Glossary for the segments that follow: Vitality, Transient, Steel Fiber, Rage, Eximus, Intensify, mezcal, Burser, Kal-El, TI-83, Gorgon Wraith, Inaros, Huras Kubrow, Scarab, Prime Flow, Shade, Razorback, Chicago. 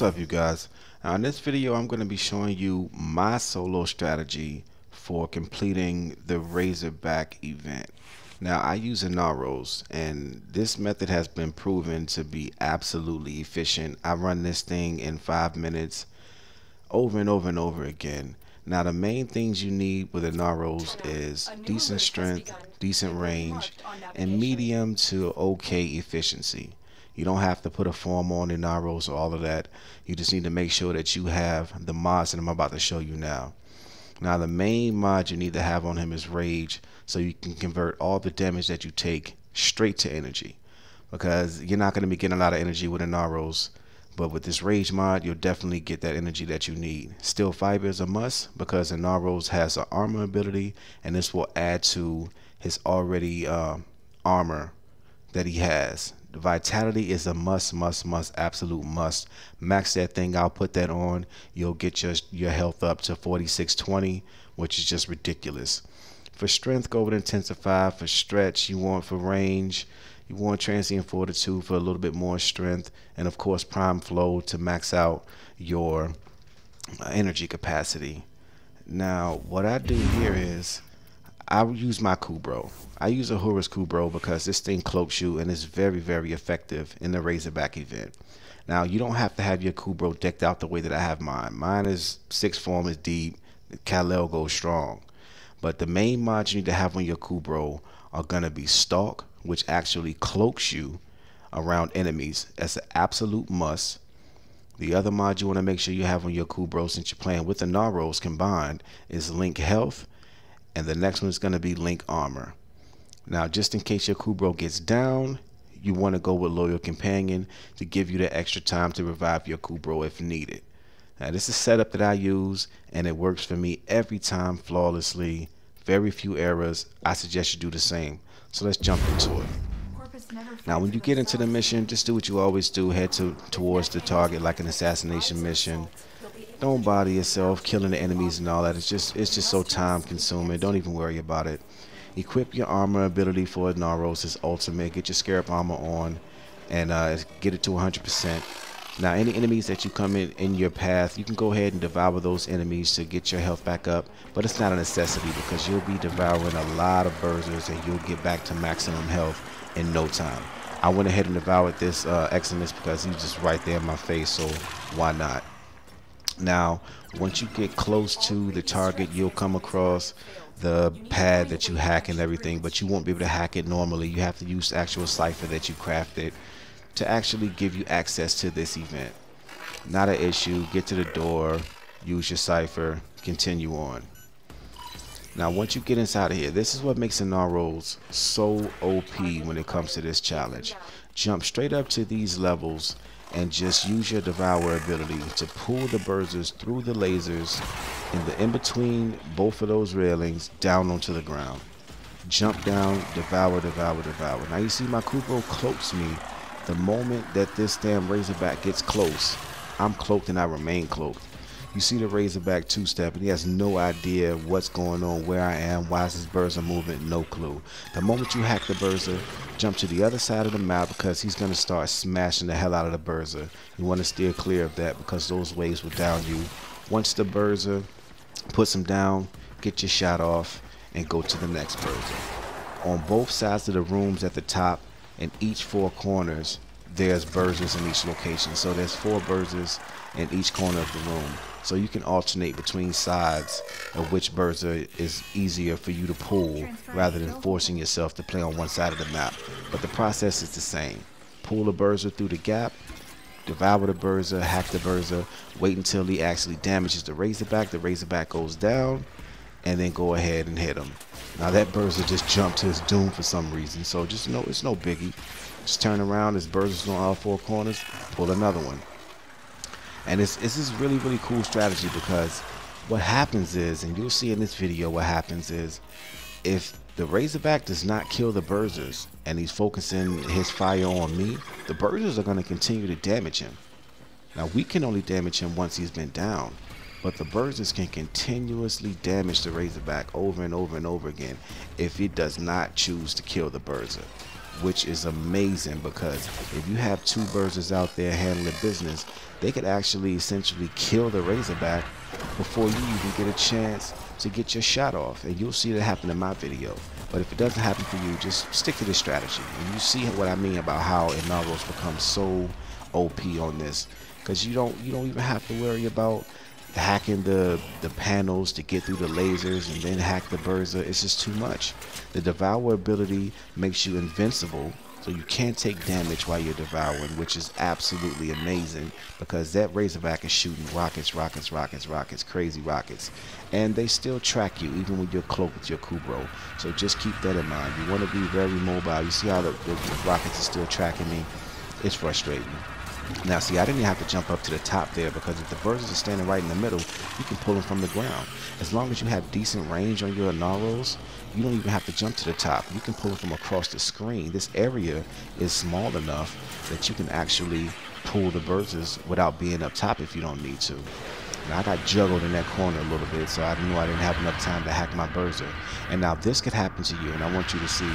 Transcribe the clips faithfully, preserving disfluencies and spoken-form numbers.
What's up, you guys? Now in this video I'm going to be showing you my solo strategy for completing the Razorback event. Now I use Inaros, and this method has been proven to be absolutely efficient. I run this thing in five minutes over and over and over again. Now the main things you need with Inaros is decent strength, decent range, and medium to okay efficiency. You don't have to put a form on Inaros or all of that. You just need to make sure that you have the mods that I'm about to show you now. Now the main mod you need to have on him is Rage, so you can convert all the damage that you take straight to energy, because you're not going to be getting a lot of energy with Inaros, but with this Rage mod you'll definitely get that energy that you need. Steel Fiber is a must because Inaros has an armor ability, and this will add to his already uh, armor that he has. Vitality is a must, must, must, absolute must. Max that thing out, put that on. You'll get your your health up to forty-six twenty, which is just ridiculous. For strength, go with Intensify. For stretch, you want for range, you want Transient Fortitude for a little bit more strength, and of course Prime Flow to max out your energy capacity. Now what I do here is I use my Kubrow. I use a Huras Kubrow because this thing cloaks you and is very, very effective in the Razorback event. Now, you don't have to have your Kubrow decked out the way that I have mine. Mine is six form, is deep, Kal-El goes strong. But the main mods you need to have on your Kubrow are going to be Stalk, which actually cloaks you around enemies. That's an absolute must. The other mod you want to make sure you have on your Kubrow, since you're playing with the Inaros combined, is Link Health. And the next one is going to be Link Armor. Now, just in case your Kubrow gets down, you want to go with Loyal Companion to give you the extra time to revive your Kubrow if needed. Now, this is a setup that I use, and it works for me every time flawlessly. Very few errors. I suggest you do the same. So let's jump into it. Now, when you get into the mission, just do what you always do. Head to, towards the target like an assassination mission. Don't bother yourself killing the enemies and all that. It's just it's just so time consuming. Don't even worry about it. Equip your armor ability for Inaros' ultimate. Get your Scarab armor on and uh, get it to one hundred percent. Now, any enemies that you come in in your path, you can go ahead and devour those enemies to get your health back up. But it's not a necessity because you'll be devouring a lot of Bursers and you'll get back to maximum health in no time. I went ahead and devoured this uh, Eximus because he's just right there in my face, so why not? Now, once you get close to the target, you'll come across the pad that you hack and everything, but you won't be able to hack it normally. You have to use the actual cipher that you crafted to actually give you access to this event. Not an issue. Get to the door, use your cipher, continue on. Now, once you get inside of here, this is what makes Inaros so O P when it comes to this challenge. Jump straight up to these levels and just use your devour ability to pull the Bursers through the lasers in the in-between both of those railings down onto the ground. Jump down, devour, devour, devour. Now you see my Kubrow cloaks me. The moment that this damn Razorback gets close, I'm cloaked and I remain cloaked. You see the Razorback two-step and he has no idea what's going on, where I am, why is this Burser moving, no clue. The moment you hack the Burser, jump to the other side of the map because he's going to start smashing the hell out of the Burser. You want to steer clear of that because those waves will down you. Once the Burser puts him down, get your shot off and go to the next Burser. On both sides of the rooms at the top and each four corners, there's Bursers in each location. So there's four Bursers in each corner of the room. So you can alternate between sides of which Burser is easier for you to pull rather than forcing yourself to play on one side of the map. But the process is the same. Pull the Burser through the gap, devour the Burser, hack the Burser, wait until he actually damages the Razorback. The Razorback goes down, and then go ahead and hit him. Now that Burser just jumped to his doom for some reason. So just know it's no biggie. Just turn around, there's Bursers on all four corners, pull another one. And it's, it's this really, really cool strategy because what happens is, and you'll see in this video what happens is, if the Razorback does not kill the Bursers and he's focusing his fire on me, the Bursers are going to continue to damage him. Now, we can only damage him once he's been down, but the Bursers can continuously damage the Razorback over and over and over again if he does not choose to kill the Burser. which is amazing, because if you have two Bursers out there handling business, they could actually essentially kill the Razorback before you even get a chance to get your shot off. And you'll see that happen in my video. But if it doesn't happen for you, just stick to this strategy. And you see what I mean about how Inaros becomes so O P on this, because you don't you don't even have to worry about hacking the the panels to get through the lasers and then hack the Burser. It's just too much. The Devour ability makes you invincible, so you can't take damage while you're devouring, which is absolutely amazing, because that Razorback is shooting rockets, rockets, rockets, rockets, crazy rockets, and they still track you even when you're cloaked with your Kubrow. So just keep that in mind. You want to be very mobile. You see how the, the, the rockets are still tracking me? It's frustrating. Now see, I didn't even have to jump up to the top there, because if the Bursers are standing right in the middle, you can pull them from the ground. As long as you have decent range on your Inaros, you don't even have to jump to the top. You can pull them from across the screen. This area is small enough that you can actually pull the Bursers without being up top if you don't need to. Now, I got juggled in that corner a little bit, so I knew I didn't have enough time to hack my Burser. And now this could happen to you, and I want you to see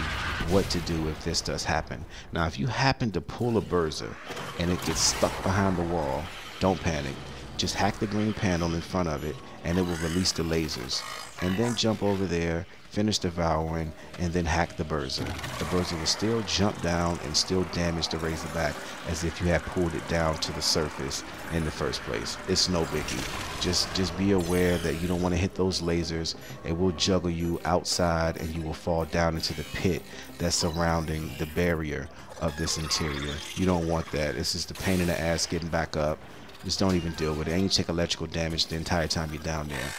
what to do if this does happen. Now, if you happen to pull a Burser and it gets stuck behind the wall, don't panic. Just hack the green panel in front of it, and it will release the lasers. And then jump over there, finish devouring, and then hack the Burser. The Burser will still jump down and still damage the Razorback as if you had pulled it down to the surface in the first place. It's no biggie. Just, just be aware that you don't want to hit those lasers. It will juggle you outside, and you will fall down into the pit that's surrounding the barrier of this interior. You don't want that. It's just the pain in the ass getting back up. Just don't even deal with it. And you take electrical damage the entire time you're down there.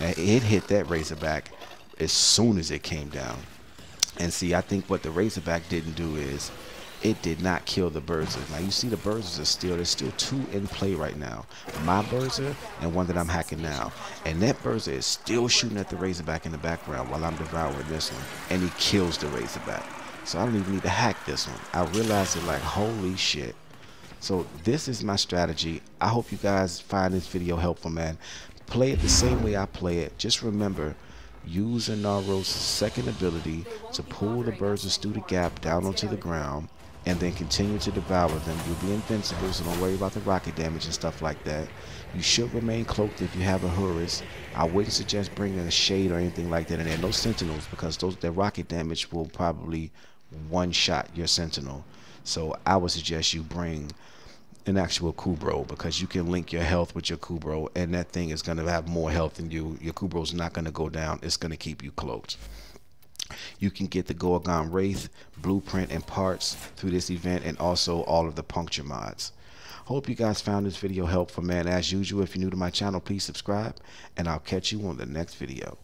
And it hit that Razorback as soon as it came down. And see, I think what the Razorback didn't do is it did not kill the Bursers. Now you see the Bursers are still, there's still two in play right now. My Burser and one that I'm hacking now. And that Burser is still shooting at the Razorback in the background while I'm devouring this one. And he kills the Razorback. So I don't even need to hack this one. I realized it like, holy shit. So this is my strategy. I hope you guys find this video helpful, man. Play it the same way I play it. Just remember, use Inaros' second ability to pull the Bursers through the gap down onto the ground, and then continue to devour them. You'll be invincible, so don't worry about the rocket damage and stuff like that. You should remain cloaked if you have a Huras. I wouldn't suggest bringing a Shade or anything like that in there. No Sentinels, because those their rocket damage will probably one-shot your Sentinel. So I would suggest you bring an actual Kubrow, because you can link your health with your Kubrow, and that thing is going to have more health than you. Your Kubrow's not going to go down. It's going to keep you cloaked. You can get the Gorgon Wraith, Blueprint, and parts through this event, and also all of the puncture mods. Hope you guys found this video helpful, man. As usual, if you're new to my channel, please subscribe, and I'll catch you on the next video.